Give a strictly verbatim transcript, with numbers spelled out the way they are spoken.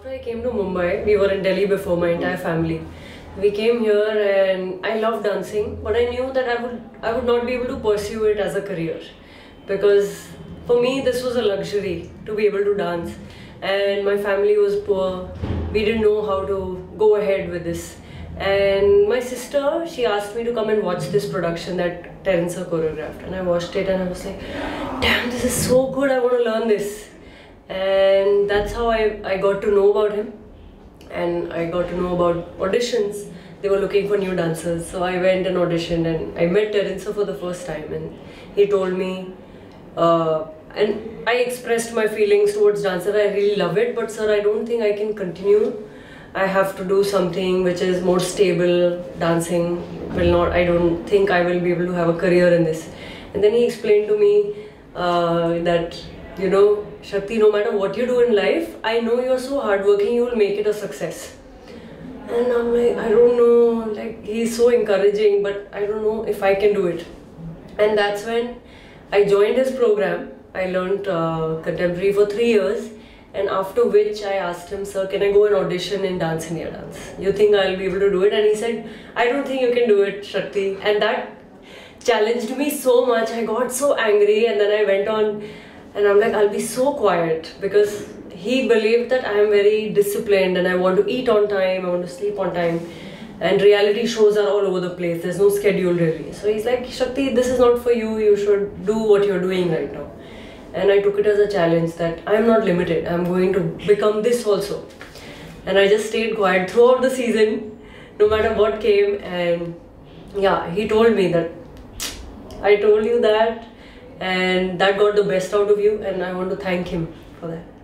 After I came to Mumbai, we were in Delhi before, my entire family. We came here and I loved dancing, but I knew that I would, I would not be able to pursue it as a career. Because for me, this was a luxury to be able to dance. And my family was poor. We didn't know how to go ahead with this. And my sister, she asked me to come and watch this production that Terence choreographed. And I watched it and I was like, damn, this is so good, I want to learn this. And that's how I, I got to know about him. And I got to know about auditions. They were looking for new dancers, so I went and auditioned and I met Terence for the first time, and he told me, uh, and I expressed my feelings towards dance, that I really love it, but sir, I don't think I can continue. I have to do something which is more stable. Dancing will not, I don't think I will be able to have a career in this. And then he explained to me uh, that, you know, Shakti, no matter what you do in life, I know you're so hardworking, you will make it a success. And I'm like, I don't know, like, he's so encouraging, but I don't know if I can do it. And that's when I joined his program. I learned uh, contemporary for three years. And after which I asked him, sir, can I go and audition in Dance India Dance? You think I'll be able to do it? And he said, I don't think you can do it, Shakti. And that challenged me so much. I got so angry, and then I went on. And I'm like, I'll be so quiet, because he believed that I'm very disciplined and I want to eat on time, I want to sleep on time, and reality shows are all over the place, there's no schedule really. So he's like, Shakti, this is not for you, you should do what you're doing right now. And I took it as a challenge that I'm not limited, I'm going to become this also. And I just stayed quiet throughout the season, no matter what came. And yeah, he told me that, I told you that. And that got the best out of you, and I want to thank him for that.